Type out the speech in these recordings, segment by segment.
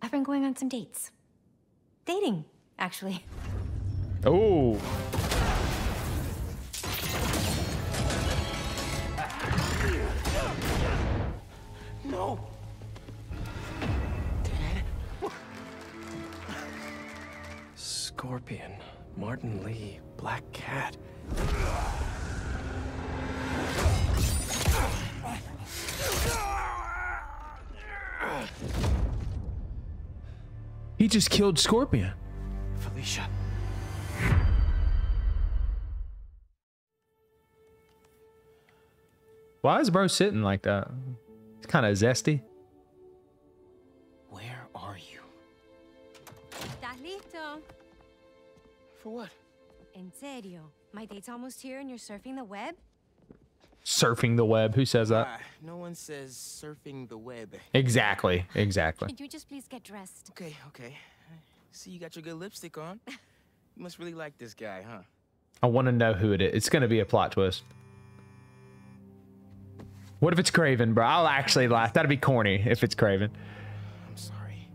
I've been going on some dates. Dating, actually. Oh. No. Dad. Scorpion, Martin Lee, Black Cat. He just killed Scorpion. Felicia. Why is bro sitting like that? It's kind of zesty. Where are you? For what? In serio. My date's almost here and you're surfing the web? Surfing the web. Who says that? No one says surfing the web. Exactly. Exactly. Could you just please get dressed? Okay. Okay. See, you got your good lipstick on. You must really like this guy, huh? I want to know who it is. It's going to be a plot twist. What if it's Craven, bro? I'll actually laugh. That'd be corny if it's Craven. I'm sorry.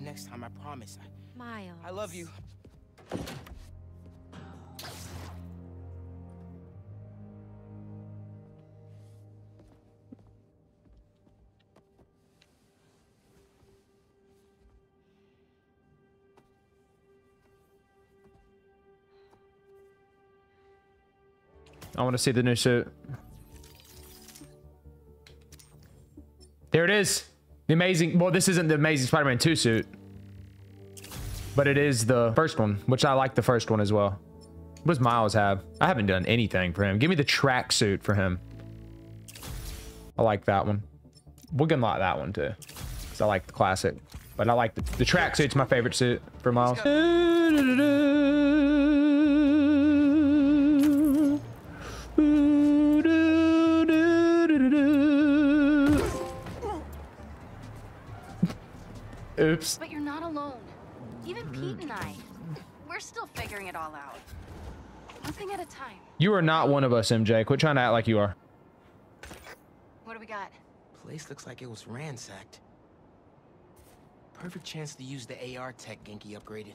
Next time, I promise. Miles. I love you. I want to see the new suit. There it is. The amazing. Well, this isn't the Amazing Spider-Man 2 suit, but it is the first one, which I like the first one as well. What does Miles have? I haven't done anything for him. Give me the track suit for him. I like that one. We're gonna like that one too, because I like the classic, but I like the track suit's my favorite suit for Miles. Oops. But you're not alone. Even Pete and I, we're still figuring it all out. One thing at a time. You are not one of us, MJ. Quit trying to act like you are. What do we got? Place looks like it was ransacked. Perfect chance to use the AR tech Genki upgraded.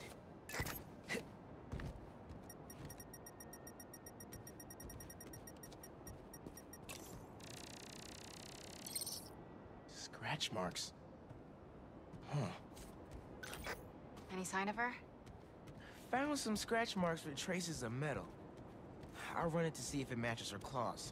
Scratch marks. Huh. Any sign of her? Found some scratch marks with traces of metal. I'll run it to see if it matches her claws.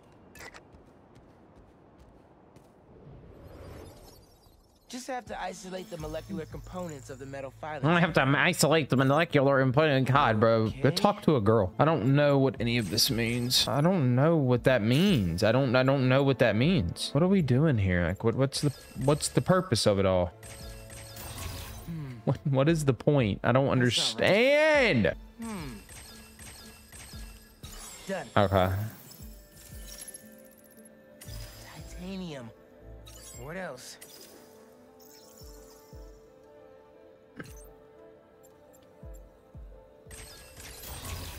Just have to isolate the molecular components of the metal filing. I don't have to isolate the molecular component. God, bro. Okay. Go talk to a girl. I don't know what any of this means. I don't know what that means. I don't know what that means. What are we doing here? Like, what's the purpose of it all? What is the point? I don't understand. Right. Done. Okay. Titanium. What else?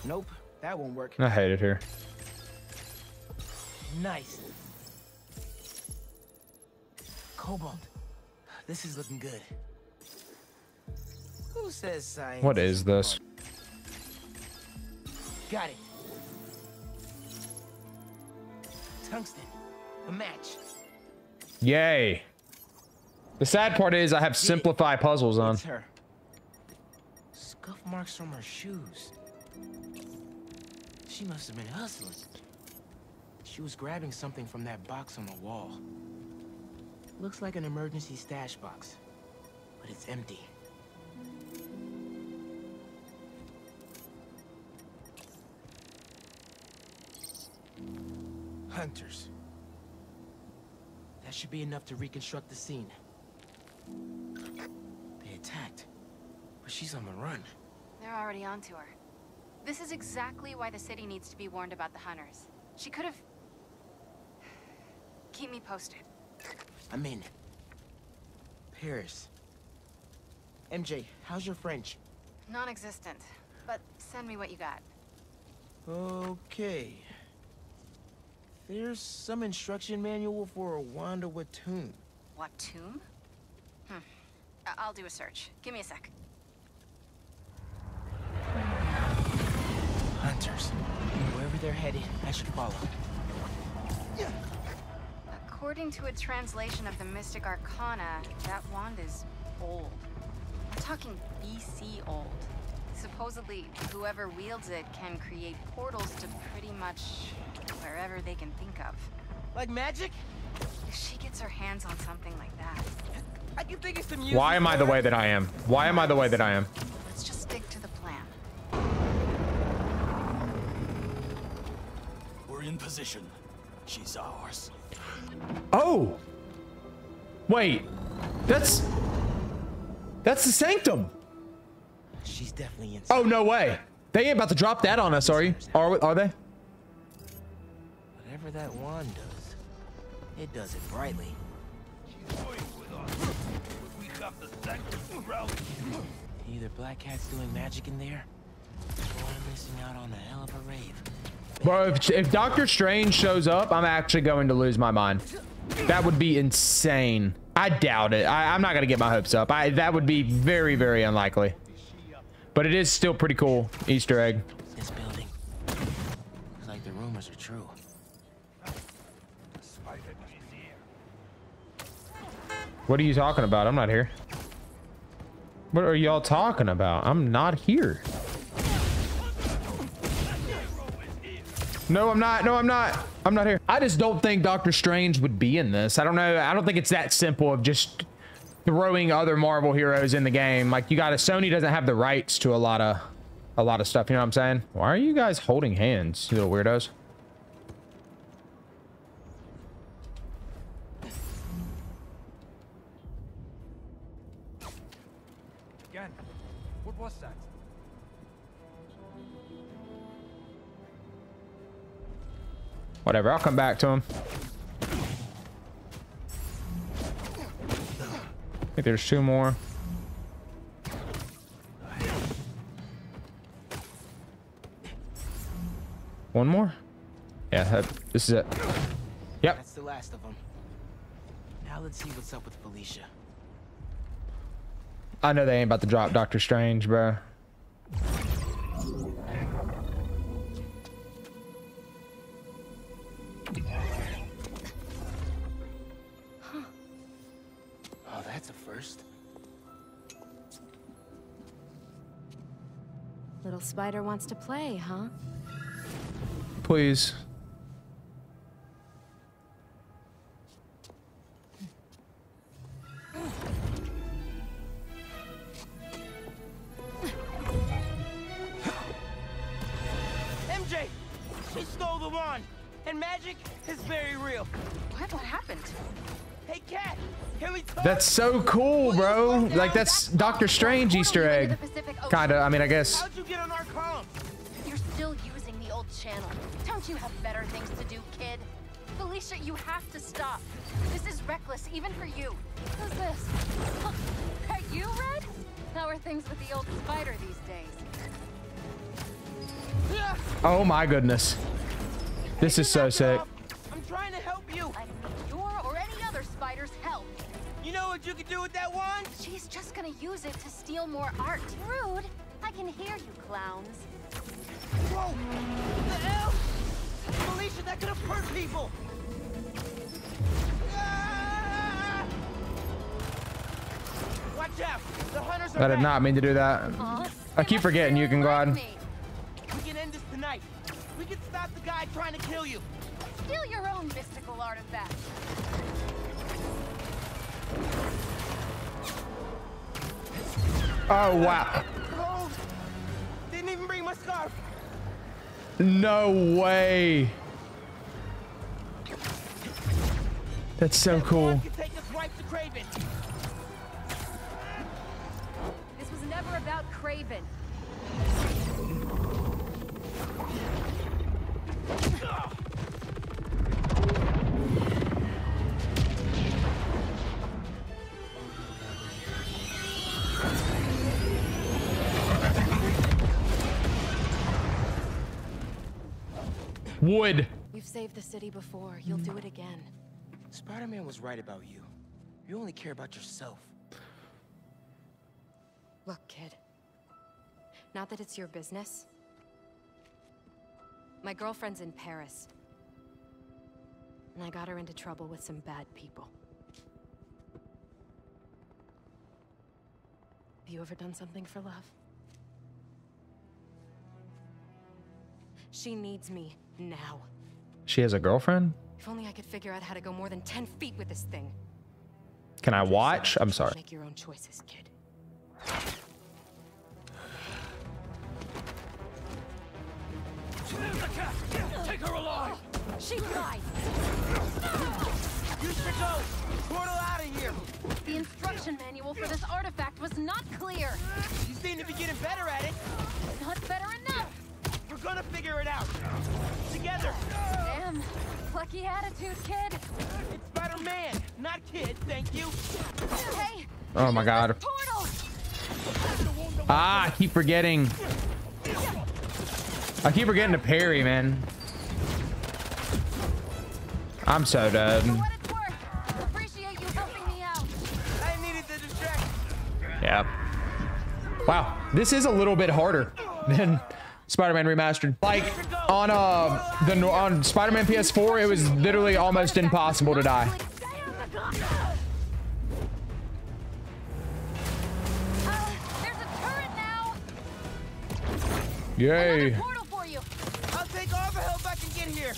Nope, that won't work. I hate it here. Nice. Cobalt. This is looking good. Who says science? What is this? Got it. Tungsten. A match. Yay. The sad part is I have simplify puzzles on. Scuff marks from her shoes. She must have been hustling. She was grabbing something from that box on the wall. Looks like an emergency stash box, but it's empty. Hunters. That should be enough to reconstruct the scene. They attacked, but she's on the run. They're already onto her. This is exactly why the city needs to be warned about the hunters. She could have... Keep me posted. I'm in. Paris. MJ, how's your French? Non-existent, but send me what you got. Okay. There's some instruction manual for a Wanda Watoon. Watoon? Hmm. I'll do a search. Give me a sec. Hunters. Wherever they're headed, I should follow. According to a translation of the Mystic Arcana, that wand is old. We're talking BC old. Supposedly, whoever wields it can create portals to pretty much wherever they can think of. Like magic? If she gets her hands on something like that. I can think of some use. Why am I the way that I am? Why am I the way that I am? Let's just stick to the plan. We're in position. She's ours. Oh. Wait. That's the sanctum. She's definitely inside. Oh, no way. They ain't about to drop that on us, are you? Are they? Whatever that wand does, it does it brightly. She's toying with us. We got the sanctum rally. Either Black Cat's doing magic in there, or I'm missing out on a hell of a rave. Bro, if Doctor Strange shows up, I'm actually going to lose my mind. That would be insane. I doubt it. I'm not going to get my hopes up. That would be very, very unlikely. But it is still pretty cool Easter egg. This building. It's like the rumors are true. What are you talking about? I'm not here. What are y'all talking about? I'm not here. No, I'm not. No, I'm not. I'm not here. I just don't think Doctor Strange would be in this. I don't know. I don't think it's that simple of just throwing other Marvel heroes in the game. Like, you gotta, Sony doesn't have the rights to a lot of stuff, you know what I'm saying? Why are you guys holding hands, you little weirdos? Again, what was that? Whatever, I'll come back to him. I think there's two more. One more? Yeah, this is it. Yep. That's the last of them. Now let's see what's up with Felicia. I know they ain't about to drop Doctor Strange, bro. Little spider wants to play, huh? Please. MJ, she stole the wand, and magic is very real. What happened? Hey, Cat, can we talk? That's so cool, bro. Like, that's Doctor Strange Easter egg. Kinda, I mean, I guess. How'd you get on our column? You're still using the old channel. Don't you have better things to do, kid? Felicia, you have to stop. This is reckless, even for you. Who's this? Are you Red? How are things with the old spider these days? Oh my goodness. This is so sick. I'm trying to help you. I need your or any other spider's help. You know what you could do with that wand? She's just gonna use it to steal more art. Rude! I can hear you, clowns. Whoa! The hell? Felicia, that could have hurt people! Ah! Watch out! The hunters are. I did not mean to do that. I keep forgetting you can go on. We can end this tonight. We can stop the guy trying to kill you. Steal your own mystical artifact. Oh wow. Cold. Didn't even bring my scarf. No way. That's so cool. This was never about Craven. Wood. You've saved the city before. You'll do it again. Spider-Man was right about you. You only care about yourself. Look, kid. Not that it's your business. My girlfriend's in Paris. And I got her into trouble with some bad people. Have you ever done something for love? She needs me now. She has a girlfriend? If only I could figure out how to go more than 10 feet with this thing. Can I watch? I'm sorry. Make your own choices, kid. Take her alive. She died. You should go. Portal out of here. The instruction manual for this artifact was not clear. You seem to be getting better at it. Not better enough. We're gonna figure it out together. Damn, plucky attitude, kid. It's Spider-Man, not kid. Thank you. Hey. Oh my God. Ah, I keep forgetting. I keep forgetting to parry, man. I'm so done. Yeah. Wow, this is a little bit harder than Spider-Man Remastered. Like on on Spider-Man PS4, it was literally almost impossible to die. Yay. Take off a hill if I can get here.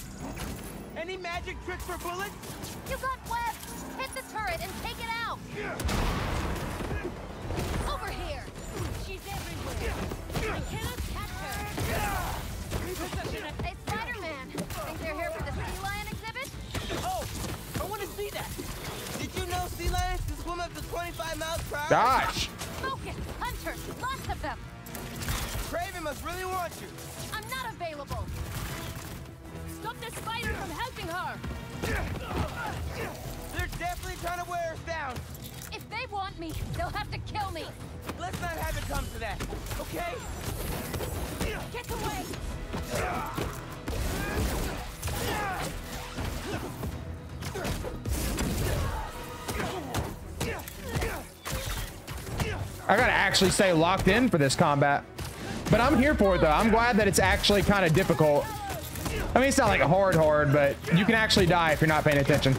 Any magic trick for bullets? You got webs. Hit the turret and take it out. Over here. She's everywhere. I cannot catch her. Hey, Spider-Man. Think they're here for the sea lion exhibit? Oh, I want to see that. Did you know sea lions can swim up to 25 miles per hour? Gosh. Focus, hunters, lots of them. Kraven must really want you. I'm not available. Stop the spider from helping her. They're definitely trying to wear us down. If they want me, they'll have to kill me. Let's not have it come to that, okay? Get away. I gotta actually stay locked in for this combat. But I'm here for it though. I'm glad that it's actually kind of difficult. I mean, it's not like hard, but you can actually die if you're not paying attention.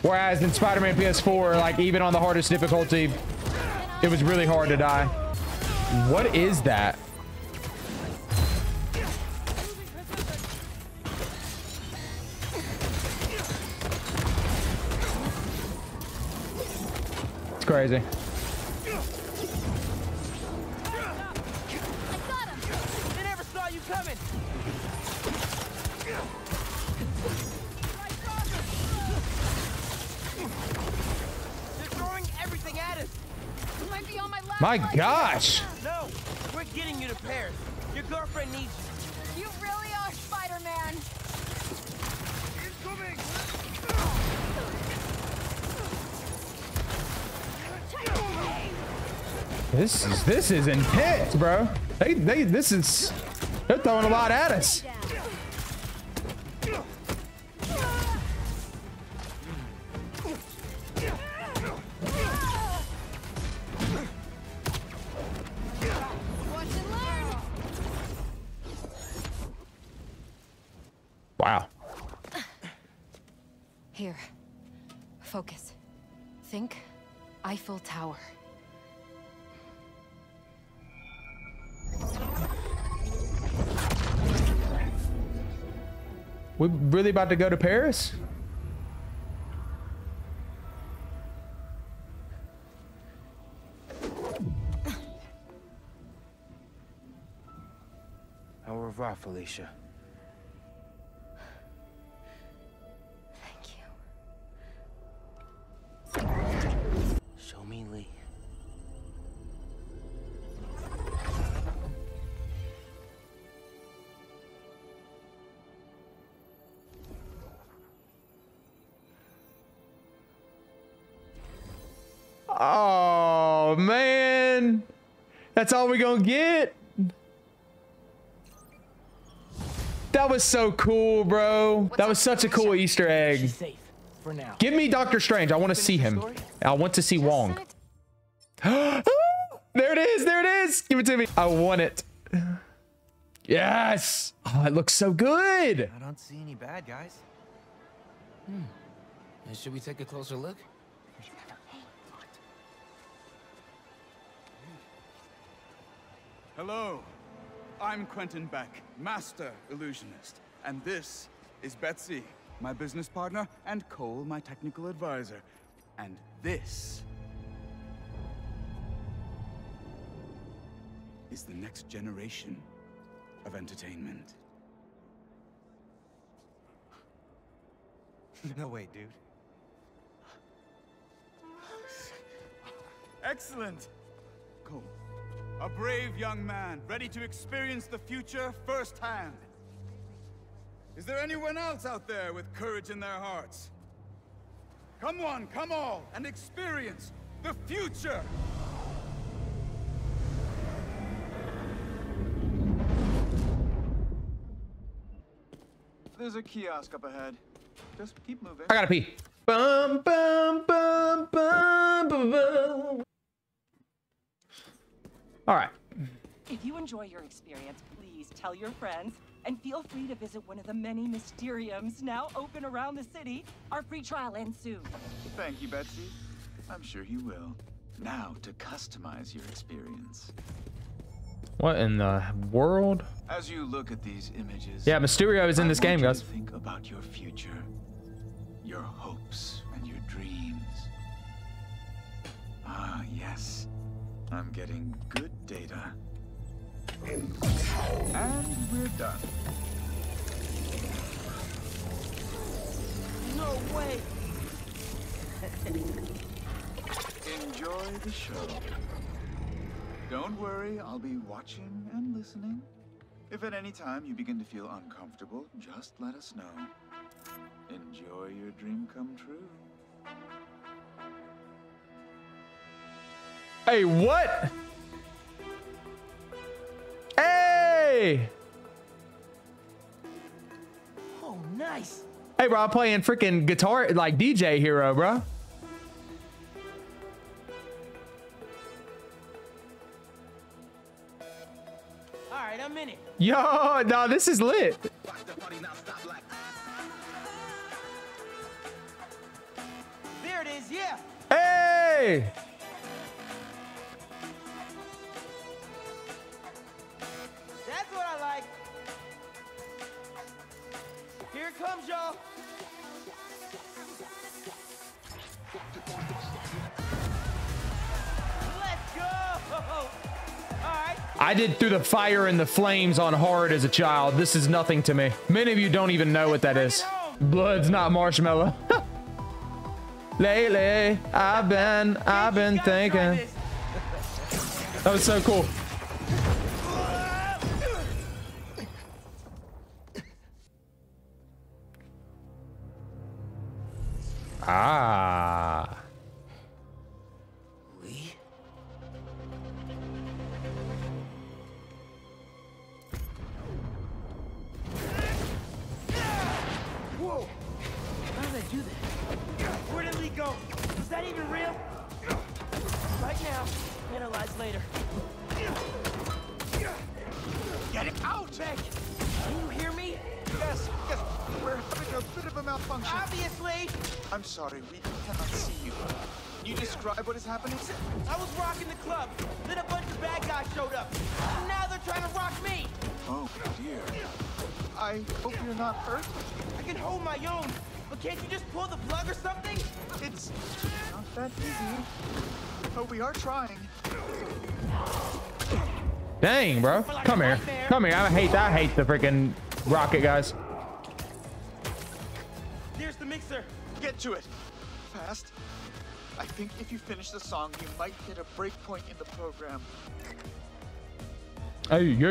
Whereas in Spider-Man PS4, like even on the hardest difficulty, it was really hard to die. What is that? It's crazy. My gosh! No, we're getting you to Paris. Your girlfriend needs you. You really are Spider-Man. He's coming. This is intense, bro. They're throwing a lot at us. Wow. Here. Focus. Think Eiffel Tower. We're really about to go to Paris? Au revoir, Felicia. Oh man, that's all we're gonna get. That was so cool, bro. That was such a cool Easter egg. Give me Dr. Strange. I want to see him. I want to see Wong. There it is. There it is. Give it to me. I want it. Yes. Oh, it looks so good. I don't see any bad guys. Hmm. Should we take a closer look? Hello. I'm Quentin Beck, master illusionist. And this is Betsy, my business partner, and Cole, my technical advisor. And this is the next generation of entertainment. No way, dude. Excellent! Cole, a brave young man, ready to experience the future firsthand. Is there anyone else out there with courage in their hearts? Come one, come all, and experience the future! There's a kiosk up ahead. Just keep moving. I gotta pee. Bum, bum, bum, bum, bum, bum. All right. If you enjoy your experience, please tell your friends and feel free to visit one of the many Mysteriums now open around the city. Our free trial ends soon. Thank you, Betsy. I'm sure you will. Now to customize your experience. What in the world? As you look at these images, yeah, Mysterio is in this game, guys. Think about your future, your hopes, and your dreams. Ah, yes, I'm getting good data. And we're done. No way. Enjoy the show. Don't worry, I'll be watching and listening. If at any time you begin to feel uncomfortable, just let us know. Enjoy your dream come true. Hey, what? Hey! Oh, nice. Hey, bro, I'm playing freaking guitar, like DJ Hero, bro. Yo, no, this is lit. There it is, yeah. Hey. That's what I like. Here it comes, y'all. Let's go. I did Through the Fire and the Flames on hard as a child. This is nothing to me. Many of you don't even know what that is. Blood's not marshmallow. Lately, I've been thinking. That was so cool. Ah. Dang, bro. Come here. Come here. I hate the freaking rocket, guys. There's the mixer. Get to it. Fast. I think if you finish the song, you might hit a breakpoint in the program. Hey, yo.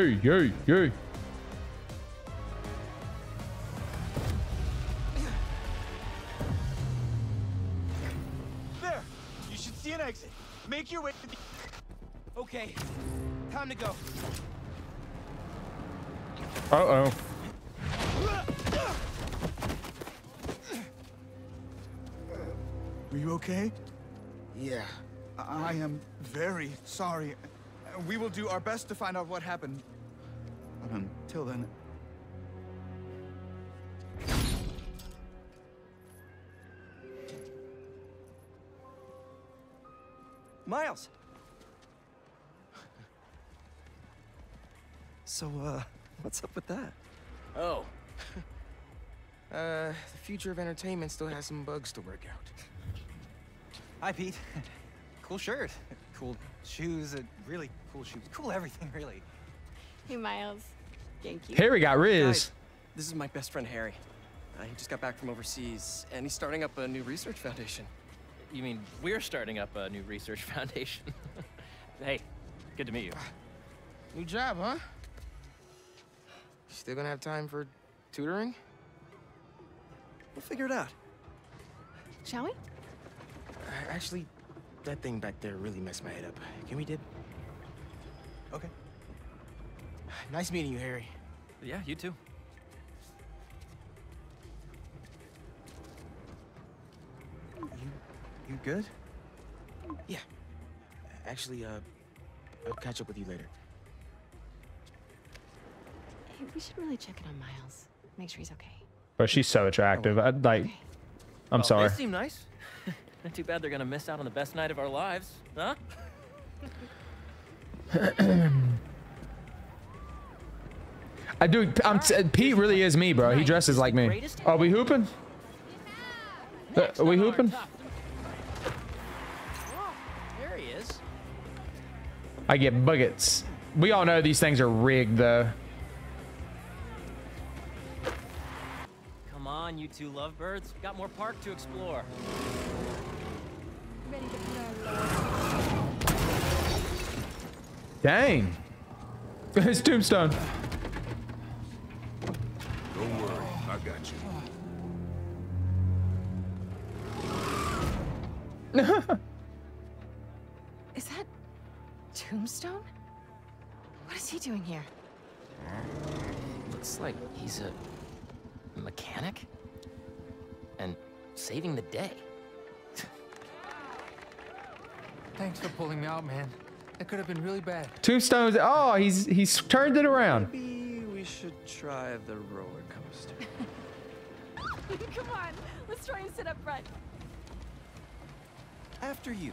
There. You should see an exit. Make your way to the... Okay. Time to go. Uh-oh. Are you okay? Yeah, I am very sorry. We will do our best to find out what happened. But until then... Miles! So, what's up with that? Oh. The future of entertainment still has some bugs to work out. Hi, Pete. Cool shirt. Cool shoes. Really cool shoes. Cool everything, really. Hey, Miles. Thank you. Harry got Riz. This is my best friend, Harry. He just got back from overseas, and he's starting up a new research foundation. You mean we're starting up a new research foundation? Hey, good to meet you. New job, huh? Still gonna have time for tutoring? We'll figure it out. Shall we? Actually, that thing back there really messed my head up. Can we dip? Okay. Nice meeting you, Harry. Yeah, you too. You good? Yeah. Actually, I'll catch up with you later. Hey, we should really check in on Miles. Make sure he's okay. But she's so attractive. I'd like. Okay. I'm sorry. They seem nice. Not too bad they're gonna miss out on the best night of our lives, huh? I do. Pete really is me, bro. He dresses like me. Are we hooping? Are we hooping? There he is. I get buckets. We all know these things are rigged, though. You two lovebirds, got more park to explore. Dang, it's Tombstone. Don't worry, I got you. Is that Tombstone? What is he doing here? Looks like he's a mechanic. And saving the day. Thanks for pulling me out, man. That could have been really bad. Tombstone's. Oh, he's turned it around. Maybe we should try the roller coaster. Come on, let's try and sit up front. After you.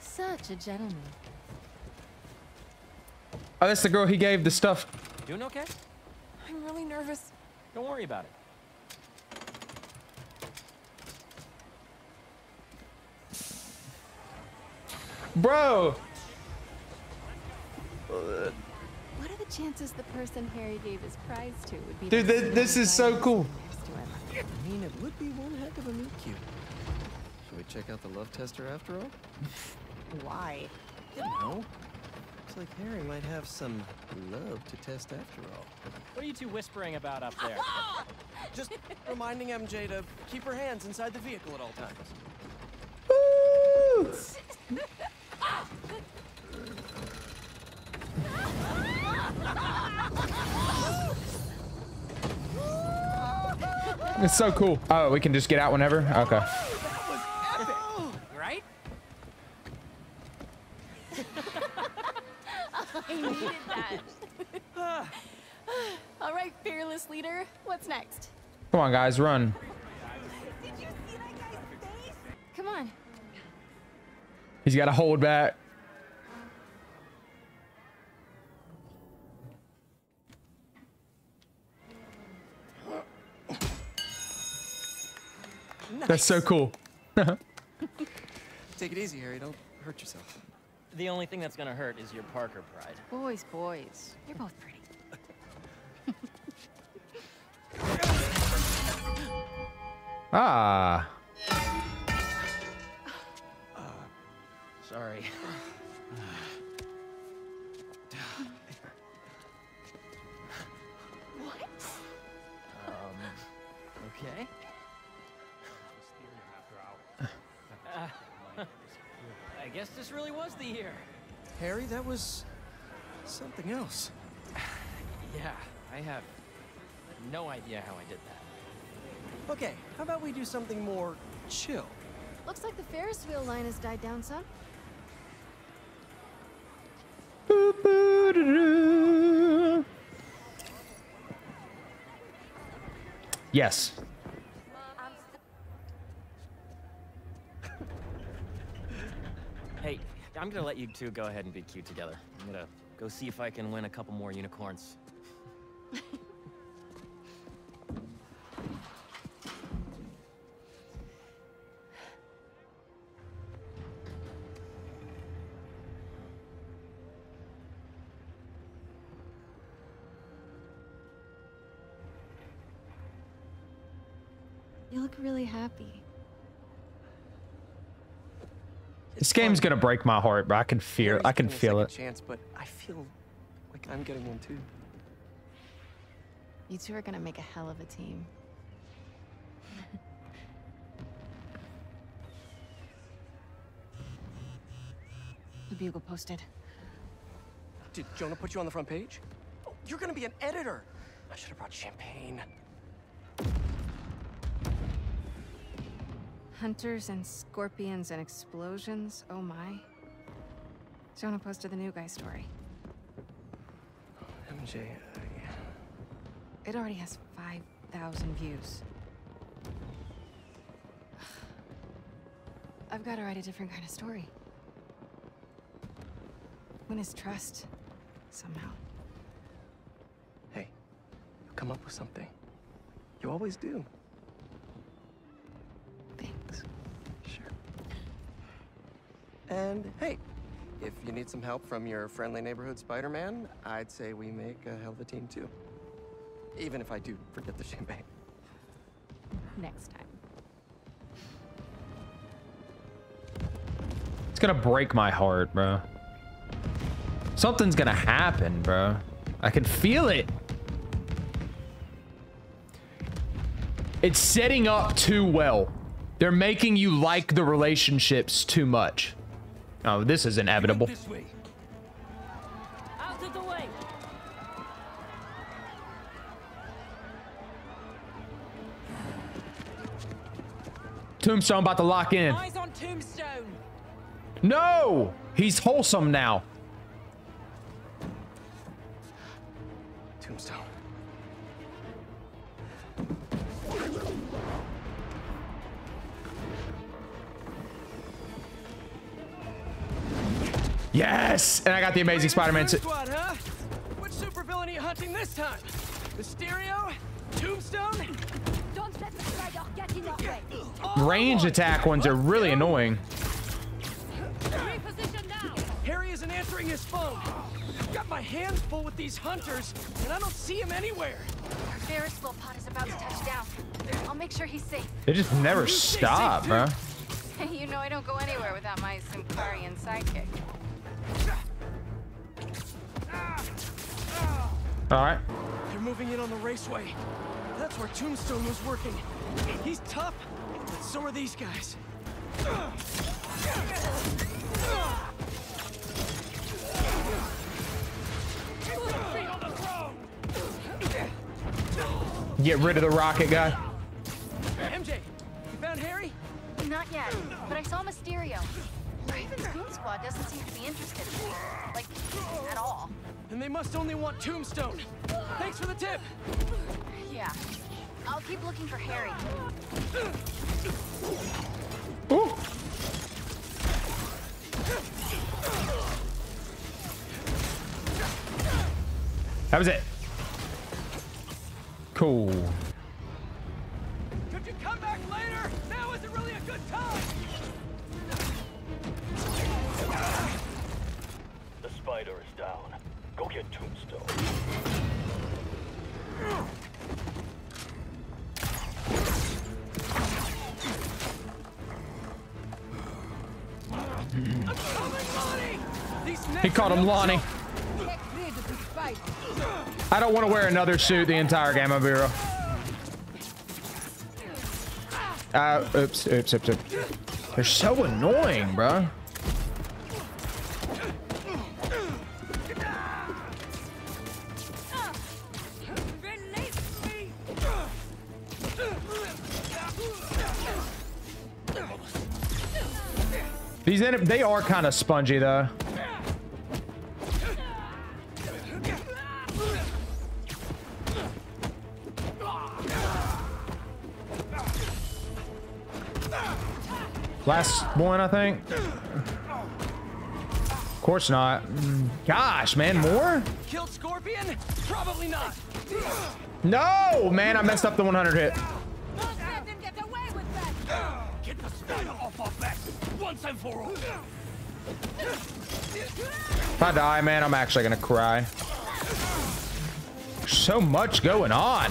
Such a gentleman. Oh, that's the girl he gave the stuff. Doing okay? I'm really nervous. Don't worry about it. Bro! What are the chances the person Harry gave his prize to would be? Dude, this is so cool. I mean, it would be one heck of a meet cute. Should we check out the love tester after all? Why? I don't know. Looks like Harry might have some love to test after all. What are you two whispering about up there? Just reminding MJ to keep her hands inside the vehicle at all times. Woo! It's so cool. Oh, we can just get out whenever? Okay. That was epic, right? I needed that. All right, fearless leader. What's next? Come on, guys, run. Did you see that guy's face? Come on. He's got to hold back. Nice. That's so cool. Take it easy, Harry. Don't hurt yourself. The only thing that's gonna hurt is your Parker pride. Boys, boys, you're both pretty. Ah. Sorry. What? Okay. I guess this really was the year. Harry, that was something else. Yeah, I have no idea how I did that. Okay, how about we do something more chill? Looks like the Ferris wheel line has died down some. Yes. Hey, I'm gonna let you two go ahead and be cute together. I'm gonna go see if I can win a couple more unicorns. You look really happy. This game's gonna break my heart, but I can feel it. Chance, but I feel like I'm getting one too. You two are gonna make a hell of a team. The bugle posted. Did Jonah put you on the front page? Oh, you're gonna be an editor. I should have brought champagne. Hunters and scorpions and explosions, oh my. Jonah posted the new guy story. MJ, yeah. It already has 5,000 views. I've got to write a different kind of story. Win his trust, somehow. Hey, you come up with something. You always do. And hey, if you need some help from your friendly neighborhood Spider-Man, I'd say we make a hell of a team too. Even if I do forget the champagne. Next time. It's gonna break my heart, bro. Something's gonna happen, bro. I can feel it. It's setting up too well. They're making you like the relationships too much. Oh, this is inevitable. This way. Out of the way. Tombstone about to lock in. Eyes on Tombstone. No! He's wholesome now. Tombstone. Yes! And I got the Amazing Spider-Man too. Huh? Which supervillain are you hunting this time? Mysterio? Tombstone? Don't let the spider get in our way. Range attack ones are really annoying. Reposition now. Harry isn't answering his phone. I've got my hands full with these hunters, and I don't see him anywhere. Our Ferris wheel pod is about to touch down. I'll make sure he's safe. They just never stop, bro. Hey, you know I don't go anywhere without my Simkarian sidekick. All right. They're moving in on the raceway. That's where Tombstone was working. He's tough, but so are these guys. Get rid of the rocket guy. MJ, you found Harry? Not yet, but I saw Mysterio. Raven's Goon Squad doesn't seem to be interested in me, like, at all. Then they must only want Tombstone. Thanks for the tip. Yeah, I'll keep looking for Harry. Ooh. That was it. Cool. Could you come back later? Now isn't really a good time. The spider is down. Go get Tombstone. He called him Lonnie. I don't want to wear another suit the entire game, I'll be real. Oops. They're so annoying, bro. These enemies, they are kind of spongy though. Last one, I think. Of course not. Gosh, man, more? Killed Scorpion? Probably not. No, man, I messed up the 100 hit. Don't let them get away with that. Get the spider off our back once and for all. If I die, man, I'm actually gonna cry. So much going on.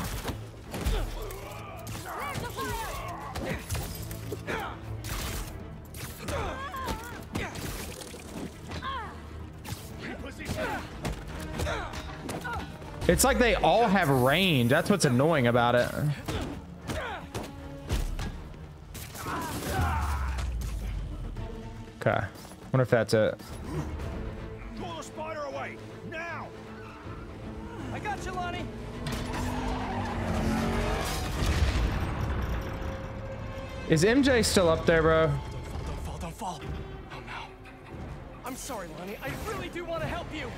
It's like they all have range. That's what's annoying about it. Okay. Wonder if that's it. Pull the spider away now. I got you, Lonnie. Is MJ still up there, bro? Don't fall. Oh no. I'm sorry, Lonnie. I really do want to help you.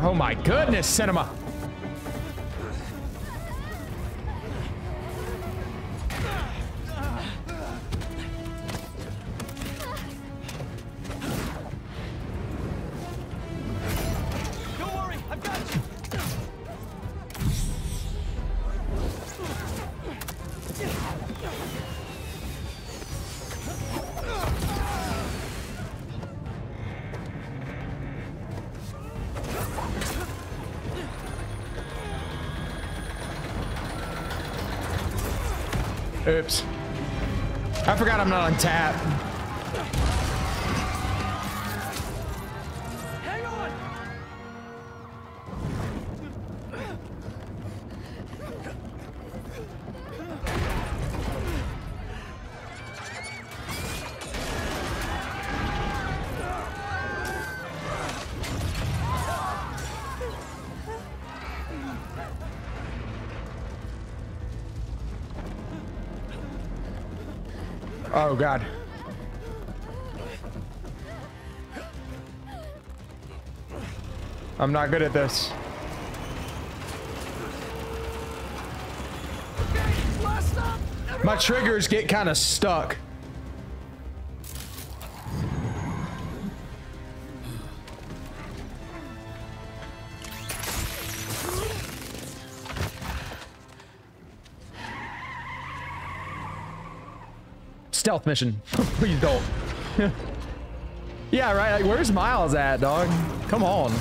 Oh my goodness, cinema. Don't worry, I've got you. Oops. I forgot I'm not on tap. Hang on. Oh God. I'm not good at this. My triggers get kind of stuck. Stealth mission. Please don't. Yeah, right? Like, where's Miles at, dog? Come on.